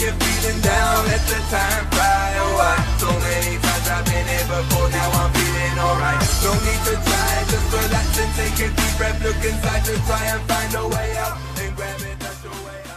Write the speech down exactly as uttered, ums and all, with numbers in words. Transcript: you're feeling down, let the time fly away. So many times I've been here before, now I'm feeling alright. No need to try, just relax and take a deep breath. Look inside to try and find a way out, and grab it, that's the way out.